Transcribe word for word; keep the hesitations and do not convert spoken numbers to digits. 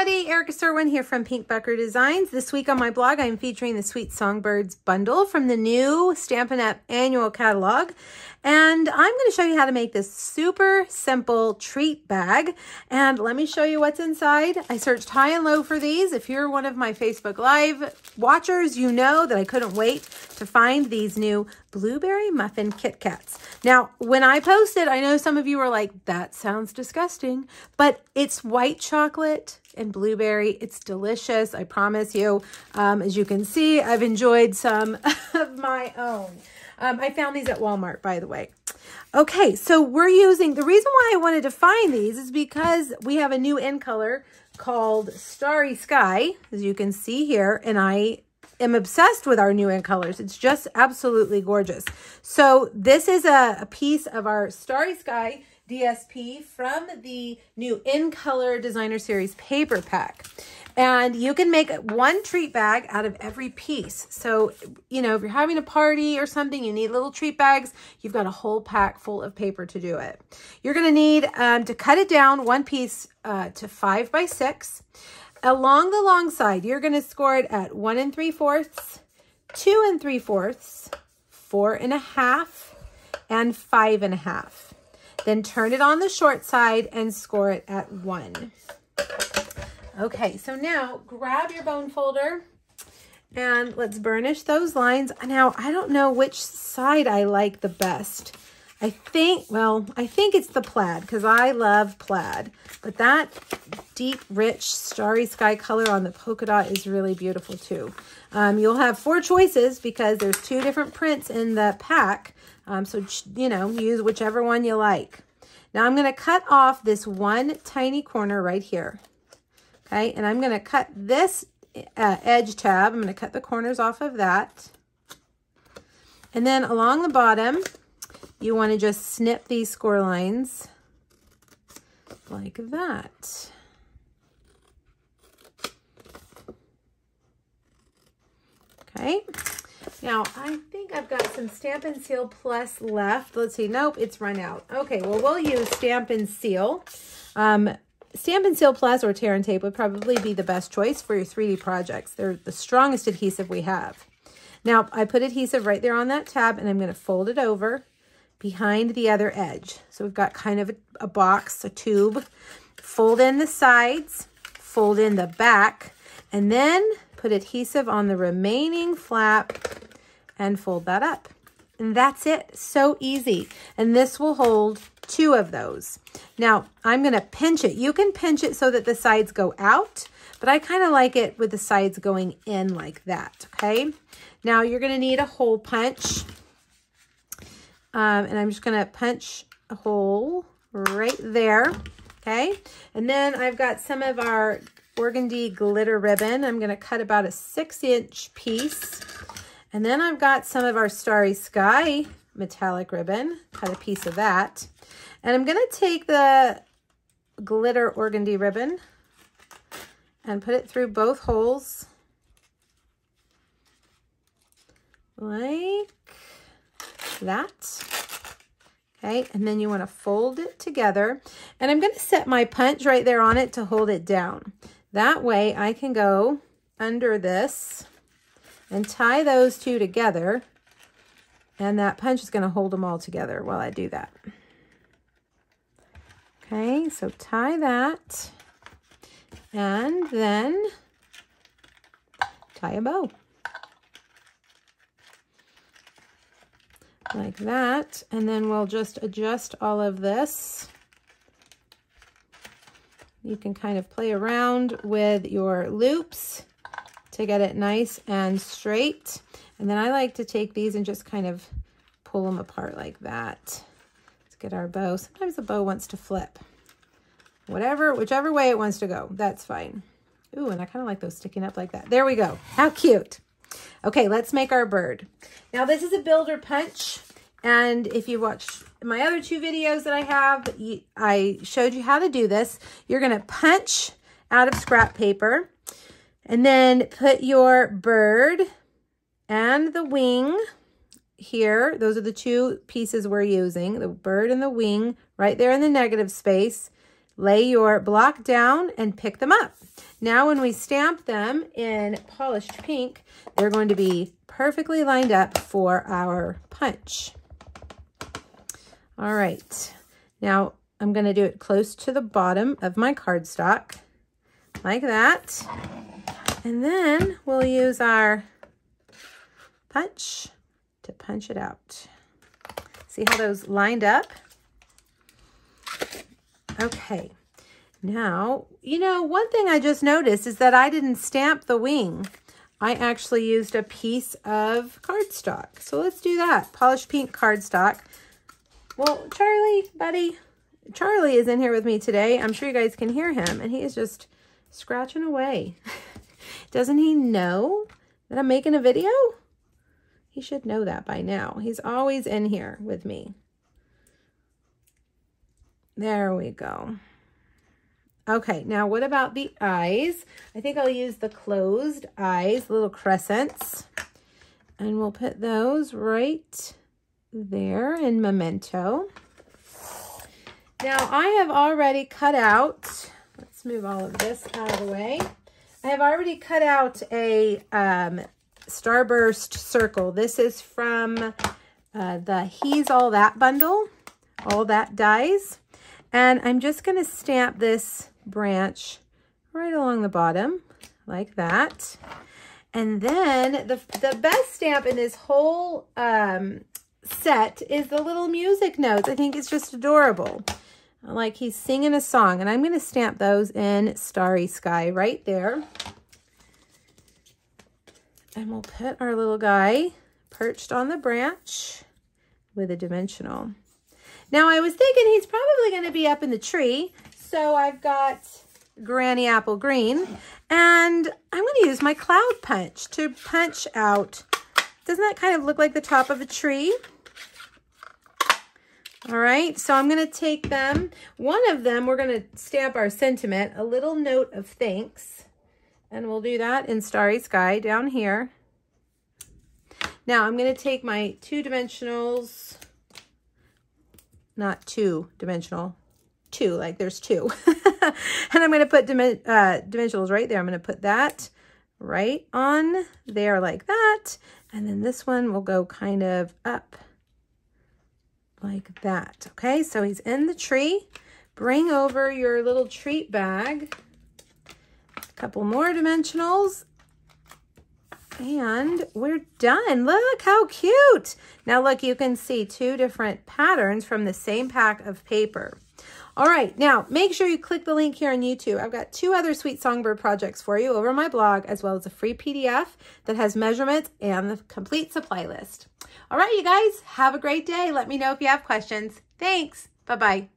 everybody, Erica Sirwin here from Pink Becker Designs. This week on my blog, I'm featuring the Sweet Songbirds bundle from the new Stampin' Up! Annual Catalog. And I'm going to show you how to make this super simple treat bag. And let me show you what's inside. I searched high and low for these. If you're one of my Facebook Live watchers, you know that I couldn't wait to find these new blueberry muffin Kit Kats. Now, when I posted, I know some of you were like, that sounds disgusting, but it's white chocolate and blueberry. It's delicious, I promise you. Um, as you can see, I've enjoyed some of my own. Um, I found these at Walmart, by the way. Okay, so we're using, the reason why I wanted to find these is because we have a new end color called Starry Sky, as you can see here, and I am obsessed with our new end colors. It's just absolutely gorgeous. So this is a, a piece of our Starry Sky D S P from the new In Color Designer Series paper pack. And you can make one treat bag out of every piece. So, you know, if you're having a party or something, you need little treat bags, you've got a whole pack full of paper to do it. You're gonna need um, to cut it down one piece uh, to five by six. Along the long side, you're gonna score it at one and three fourths, two and three fourths, four and a half, and five and a half. Then turn it on the short side and score it at one. Okay, so now grab your bone folder and let's burnish those lines. Now, I don't know which side I like the best. I think, well, I think it's the plaid because I love plaid, but that deep, rich, starry sky color on the polka dot is really beautiful too. Um, you'll have four choices because there's two different prints in the pack. Um, so, you know, use whichever one you like. Now I'm gonna cut off this one tiny corner right here. Okay, and I'm gonna cut this uh, edge tab. I'm gonna cut the corners off of that. And then along the bottom, you wanna just snip these score lines like that. Okay. Now, I think I've got some Stampin' Seal Plus left. Let's see. Nope, it's run out. Okay, well, we'll use Stampin' Seal. Um, Stampin' Seal Plus or Tear and Tape would probably be the best choice for your three D projects. They're the strongest adhesive we have. Now, I put adhesive right there on that tab, and I'm going to fold it over behind the other edge. So we've got kind of a, a box, a tube. Fold in the sides, fold in the back, and then put adhesive on the remaining flap and fold that up. And that's it, so easy. And this will hold two of those. Now, I'm gonna pinch it. You can pinch it so that the sides go out, but I kinda like it with the sides going in like that, okay? Now, you're gonna need a hole punch. Um, and I'm just gonna punch a hole right there, okay? And then I've got some of our burgundy glitter ribbon. I'm gonna cut about a six inch piece. And then I've got some of our Starry Sky metallic ribbon, cut a piece of that. And I'm gonna take the glitter burgundy ribbon and put it through both holes like that. Okay, and then you wanna fold it together. And I'm gonna set my punch right there on it to hold it down. That way I can go under this and tie those two together, and that punch is gonna hold them all together while I do that. Okay, so tie that, and then tie a bow. Like that, and then we'll just adjust all of this. You can kind of play around with your loops to get it nice and straight. And then I like to take these and just kind of pull them apart like that. Let's get our bow. Sometimes the bow wants to flip. Whatever, whichever way it wants to go, that's fine. Ooh, and I kind of like those sticking up like that. There we go. How cute. Okay, let's make our bird. Now this is a builder punch. And if you watched my other two videos that I have, I showed you how to do this. You're gonna punch out of scrap paper. And then put your bird and the wing here. Those are the two pieces we're using, the bird and the wing, right there in the negative space. Lay your block down and pick them up. Now when we stamp them in polished pink, they're going to be perfectly lined up for our punch. All right, now I'm gonna do it close to the bottom of my cardstock, like that. And then we'll use our punch to punch it out. See how those lined up? Okay, now, you know, one thing I just noticed is that I didn't stamp the wing. I actually used a piece of cardstock. So let's do that, polished pink cardstock. Well, Charlie, buddy, Charlie is in here with me today. I'm sure you guys can hear him, and he is just scratching away. Doesn't he know that I'm making a video? He should know that by now. He's always in here with me. There we go. Okay, now what about the eyes? I think I'll use the closed eyes, little crescents, and we'll put those right there in Memento. Now I have already cut out, let's move all of this out of the way. I have already cut out a um, starburst circle. This is from uh, the He's All That bundle, All That Dyes. And I'm just going to stamp this branch right along the bottom like that. And then the, the best stamp in this whole um, set is the little music notes. I think it's just adorable. Like he's singing a song. And I'm going to stamp those in Starry Sky right there. And we'll put our little guy perched on the branch with a dimensional. Now, I was thinking he's probably going to be up in the tree, so I've got Granny Apple Green, and I'm going to use my cloud punch to punch out. Doesn't that kind of look like the top of a tree? All right, so I'm going to take them. One of them, we're going to stamp our sentiment, a little note of thanks, and we'll do that in Starry Sky down here. Now, I'm going to take my two-dimensionals. Not two dimensional, two, like there's two. And I'm gonna put dim uh, dimensionals right there. I'm gonna put that right on there like that. And then this one will go kind of up like that. Okay, so he's in the tree. Bring over your little treat bag. A couple more dimensionals. And we're done. Look how cute. Now look, you can see two different patterns from the same pack of paper. All right, now make sure you click the link here on YouTube. I've got two other Sweet Songbird projects for you over my blog, as well as a free P D F that has measurements and the complete supply list. All right, you guys, have a great day. Let me know if you have questions. Thanks. Bye-bye.